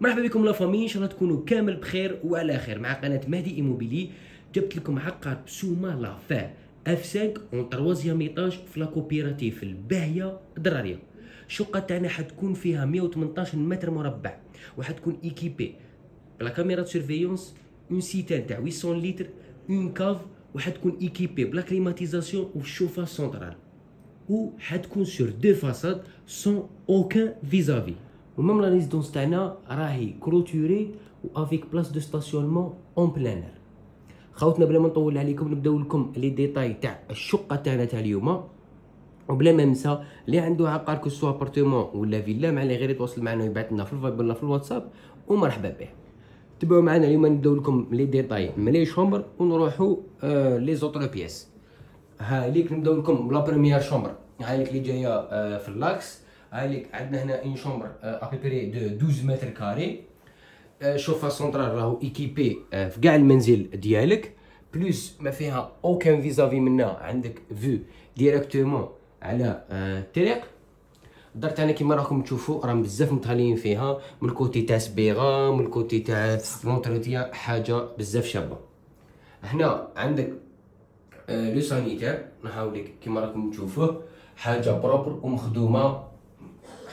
مرحبا بكم لا فامي، ان شاء الله تكونوا كامل بخير وعلى خير مع قناه مهدي اموبيلي. جبت لكم عقار بسومه لافا اف 5 اون تروازيام ايطاج في لا كوبيراتيف الباهيه درارية. الشقه تاعنا حتكون فيها 118 متر مربع وحتكون ايكيبي بلا كاميرا سيرفيونس، اون سيتان تاع 800 لتر، اون كاف، وحتكون ايكيبي بلا كليماتيزاسيون والشوفه سنترال، وحتكون سور دو فاساد سون اوكان فيزافي. ومام لا ريزيدونس تاعنا راهي كروتوري و افيك بلاص دو ستاسيونمون اون بلانير. خاوتنا بلا ما نطول عليكم نبداو لكم لي ديتاي تاع الشقه تاعنا تاع اليوم. وبلا ما ننسى اللي عنده عقار كو سوا ابارتمون ولا فيلا مع لي غير يتواصل معنا ويبعث لنا في الفايبر ولا في الواتساب ومرحبا به. تبعوا معنا اليوم نبداو لكم لي ديتاي من لي شومبر ونروحوا لي زوطر بياس. ها ليك نبداو لكم بلا بريميير شومبر، هايليك اللي جايه في اللاكس. هايليك عندنا هنا اون شومبر ابيبري دو 12 متر كاري، شوفها سونترال راهو ايكيبي في كاع المنزل ديالك، بلوس ما فيها اوكان فيزافي منا، عندك فيو ديريكتومون على الطريق. الدار تاعنا كيما راكم تشوفوا راهم بزاف متهالين فيها، من الكوتي تاع صبيغه، من الكوتي تاع لونتروتيا، حاجه بزاف شابه. هنا عندك لو سانيتير، نحاولك كيما راكم تشوفوه حاجه بروبر ومخدومه،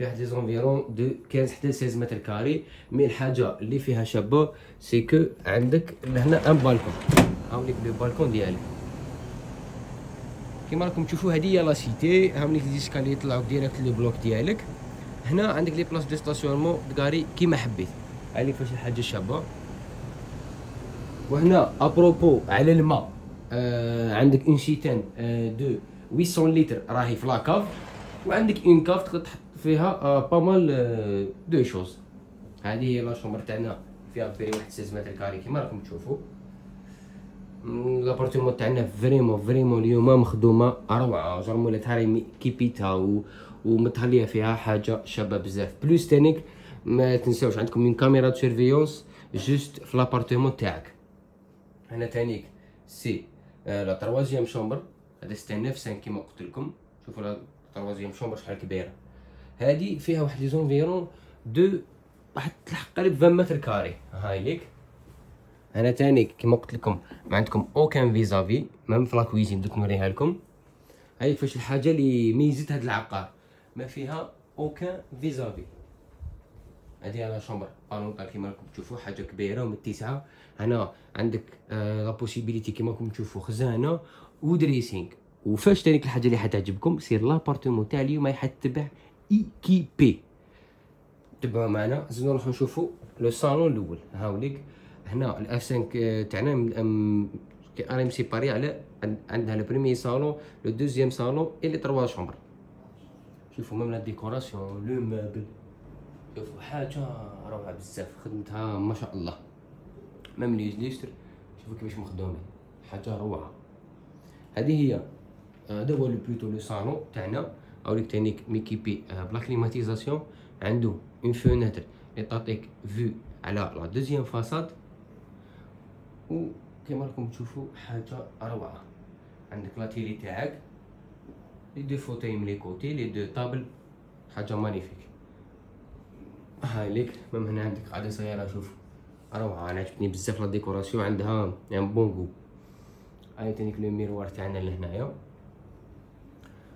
فيها دي زونفيرون دو 15 حتى 16 متر كاري، مي الحاجه اللي فيها شابه سي كو عندك هنا ان بالكون. هاوليك لو بالكون ديالك كيما راكم تشوفوا، هذه هي لا سيتي. هاوليك ديسكالي يطلعوك ديريكت لو بلوك ديالك. هنا عندك لي بلاص دو ستاسيونمون تكاري كيما حبيت. هاوليك فاش الحاجه الشابه. وهنا ابروبو على الماء، عندك اون شيتان دو 800 لتر راهي في لاكاف، وعندك اون كاف تقدر تحط فيها بامال دو شوز. هذه هي لا شومبر تاعنا فيها بري 16 متر كاري كيما راكم تشوفوا. لابارتمون تاعنا فريمون اليوم مخدومه روعه، جرمولات هاري كيبيتها ومتهليه فيها، حاجه شابه بزاف. بلوس تانيك ما تنساوش عندكم اون كاميرا دو سيرفيونس جوست في لابارتمون تاعك. هنا تانيك سي لا تروازيام شومبر، هذا 695 كيما قلت لكم. شوفوا لا تروازيام شومبر شحال كبيره، هادي فيها واحد لي زونفيرون دو واحد تلحق قريب 20 متر كاري. هايليك هنا تاني كيما قلت لكم ما عندكم اوكان فيزافي، ميم في لاكويزين دوك نوريها لكم. هايليك فاش الحاجه لي ميزت هاد العقار ما فيها اوكان فيزافي. هادي على شومبر بانونطال كيما راكم تشوفوا، حاجه كبيره ومتسعه. هنا عندك لا بوسيبيليتي كيما راكم تشوفوا خزانه ودريسينغ. وفاش تاني الحاجه لي حتعجبكم سير لابارتمون تاع اليوم يحتبع ايكيبي. تبعوا معنا زيد نروحو نشوفو لو صالون الاول. هاوليك هنا الاف 5 تاعنا راهي مسيباري على عندها لو بريمي صالون، لو دوزيام صالون اي لي تروا شومبر. شوفوا ميم لا ديكوراسيون لو مابل، شوفوا حاجه روعه بزاف، خدمتها ما شاء الله. ميم لي ليستر شوفوا كيفاش مخدومين، حاجه روعه. هذه هي هذا هو لو بلوتو لو صالون تاعنا. هاوليك تانيك ميكيبي بلا كليماتيزاسيون، عندو اون فوناتر لي تعطيك فيو على لا دوزيام فاساد، و كيما راكم تشوفو حاجه روعه. عندك لا تيلي تاعك، لي دو فوتاي من لي كوتي، لي دو طابل، حاجه مانيفيك. هايليك ميم هنا عندك قاعده صغيره، شوف روعه، انا عجبتني بزاف لا ديكوراسيون، عندها يعني بون غو. هاي تانيك لو ميروار تاعنا لهنايا.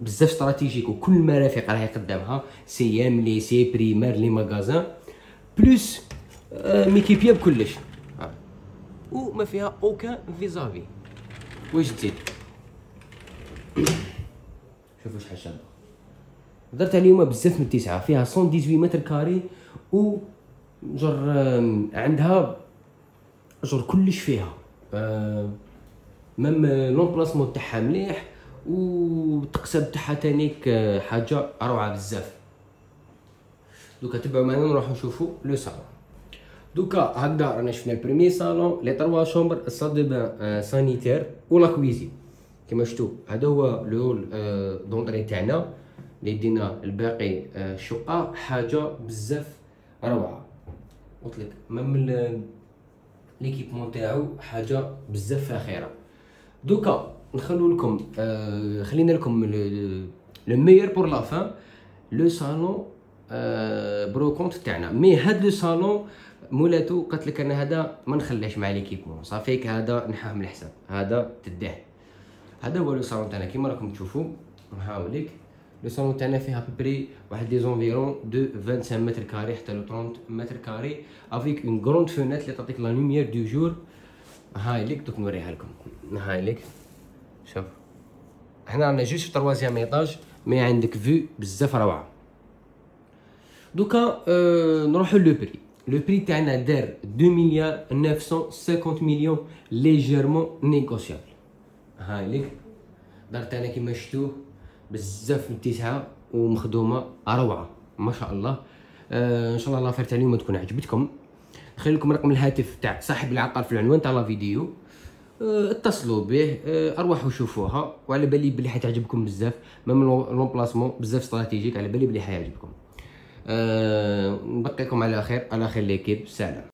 بزاف استراتيجيك، وكل المرافق راهي قدامها، سي ام لي سي بريمير لي ماغازان بلوس ميكيبيا بكلش، وما فيها اوكان فيزافي. واش تزيد؟ شوفوا شحال شابة. هضرت عليهم بزاف من التسعة، فيها 118 متر كاري و جر عندها جر كلش فيها، ميم لونبلاسمون تاعها مليح و التقسيم تاعها تانيك حاجة روعة بزاف. دوكا تبعو معايا نروحو نشوفو لو صالون. دوكا هكدا رانا شفنا البريمي صالون لي تروا شومبر، الصال دو بان سانيتير و لا كويزين كيما شفتو. هذا هو الهول دونطري تاعنا لي دينا الباقي الشقة، حاجة بزاف روعة. قلتلك ميم ليكيبمون تاعو حاجة بزاف فاخرة. دوكا نخلو لكم خلينا لكم لو ميور بور لا فان، لو صالون بروكونت تاعنا. مي هاد لو صالون مولاتو قالت لك انا هذا ما نخليهش مع ليكيبمون، صافيك هذا نحاه من الحساب، هذا تداه. هذا هو لو صالون تاعنا كيما راكم تشوفوا. نحاول لك لو صالون تاعنا فيها بري واحد دي زونفيرون دو 25 متر كاري حتى لو 30 متر كاري، افيك اون غروند فونيت اللي تعطيك لا لوميير دو جور. هاي ليك دوك نوريها لكم. هاي ليك شوف، هنا رانا جوست في تروازيام ايطاج، مي عندك فيو بزاف روعه. دوكا نروحو لو بري. لو بري تاعنا دار 2 مليار 950 مليون ليجيرمون نيغوسيابل. هاي ليك دار تاعنا كيما شفتوه بزاف من تسعه ومخدومه روعه ما شاء الله. ان شاء الله لافير تاع اليوم تكون عجبتكم. نخلي لكم رقم الهاتف تاع صاحب العقار في العنوان تاع لا فيديو، اتصلوا به، اروحوا شوفوها، وعلى بالي بلي حتعجبكم بزاف. ميم لومبلاسمون بزاف استراتيجيك، على بالي بلي حيعجبكم. نبقيكم على خير، على خير ليكيب، سلام.